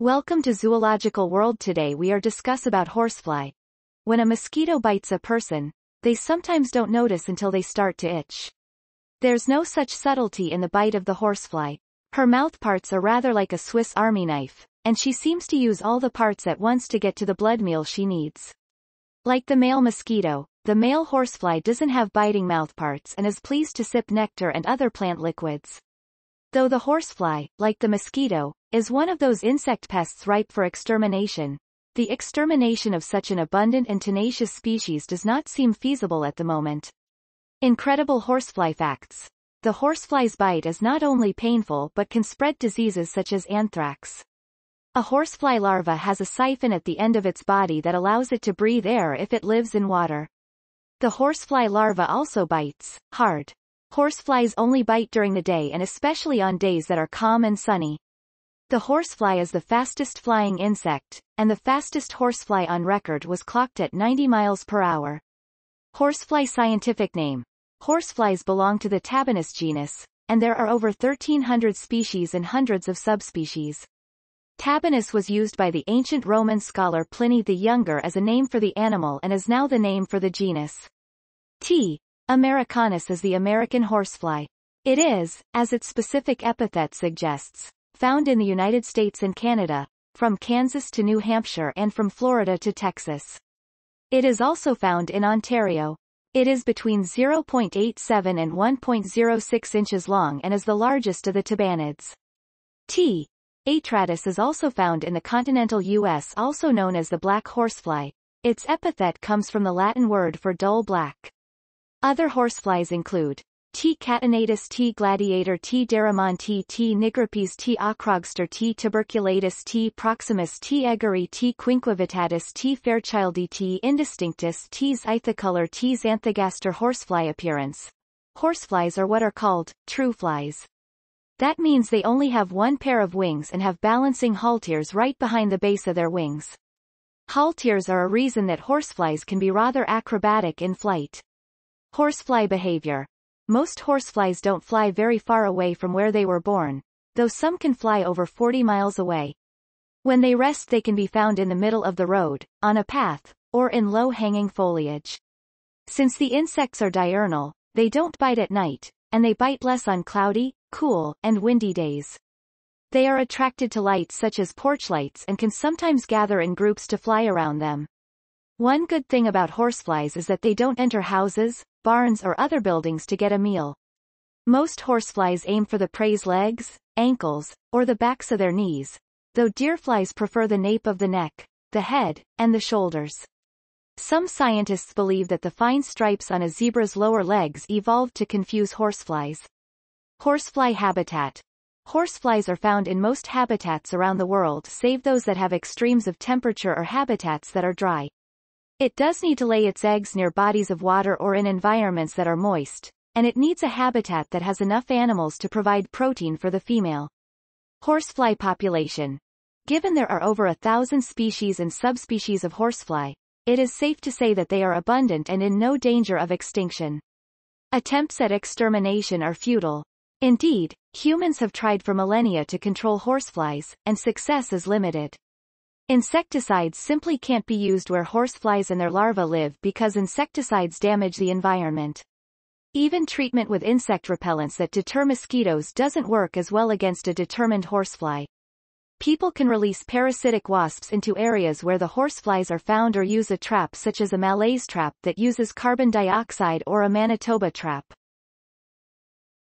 Welcome to Zoological World. Today we are discuss about horsefly. When a mosquito bites a person, they sometimes don't notice until they start to itch. There's no such subtlety in the bite of the horsefly. Her mouthparts are rather like a Swiss Army knife, and she seems to use all the parts at once to get to the blood meal she needs. Like the male mosquito, the male horsefly doesn't have biting mouthparts and is pleased to sip nectar and other plant liquids. Though the horsefly, like the mosquito, is one of those insect pests ripe for extermination, the extermination of such an abundant and tenacious species does not seem feasible at the moment. Incredible horsefly facts. The horsefly's bite is not only painful but can spread diseases such as anthrax. A horsefly larva has a siphon at the end of its body that allows it to breathe air if it lives in water. The horsefly larva also bites hard. Horseflies only bite during the day and especially on days that are calm and sunny. The horsefly is the fastest flying insect, and the fastest horsefly on record was clocked at 90 miles per hour. Horsefly scientific name. Horseflies belong to the Tabanus genus, and there are over 1,300 species and hundreds of subspecies. Tabanus was used by the ancient Roman scholar Pliny the Younger as a name for the animal and is now the name for the genus. T. americanus is the American horsefly. It is, as its specific epithet suggests, found in the United States and Canada, from Kansas to New Hampshire and from Florida to Texas. It is also found in Ontario. It is between 0.87 and 1.06 inches long and is the largest of the Tabanids. T. atratus is also found in the continental U.S., also known as the black horsefly. Its epithet comes from the Latin word for dull black. Other horseflies include T. catenatus, T. gladiator, T. deramonti, T. nigropes, T. acrogster, T. tuberculatus, T. proximus, T. egari, T. quinquivitatus, T. fairchildi, T. indistinctus, T. zythocolor, T. xanthogaster. Horsefly appearance. Horseflies are what are called true flies. That means they only have one pair of wings and have balancing halteres right behind the base of their wings. Halteres are a reason that horseflies can be rather acrobatic in flight. Horsefly behavior. Most horseflies don't fly very far away from where they were born, though some can fly over 40 miles away. When they rest, they can be found in the middle of the road, on a path, or in low-hanging foliage. Since the insects are diurnal, they don't bite at night, and they bite less on cloudy, cool, and windy days. They are attracted to lights such as porch lights and can sometimes gather in groups to fly around them. One good thing about horseflies is that they don't enter houses, barns or other buildings to get a meal. Most horseflies aim for the prey's legs, ankles, or the backs of their knees, though deerflies prefer the nape of the neck, the head, and the shoulders. Some scientists believe that the fine stripes on a zebra's lower legs evolved to confuse horseflies. Horsefly habitat. Horseflies are found in most habitats around the world save those that have extremes of temperature or habitats that are dry. It does need to lay its eggs near bodies of water or in environments that are moist, and it needs a habitat that has enough animals to provide protein for the female. Horsefly population. Given there are over 1,000 species and subspecies of horsefly, it is safe to say that they are abundant and in no danger of extinction. Attempts at extermination are futile. Indeed, humans have tried for millennia to control horseflies, and success is limited. Insecticides simply can't be used where horseflies and their larvae live because insecticides damage the environment. Even treatment with insect repellents that deter mosquitoes doesn't work as well against a determined horsefly. People can release parasitic wasps into areas where the horseflies are found or use a trap such as a Malaise trap that uses carbon dioxide or a Manitoba trap.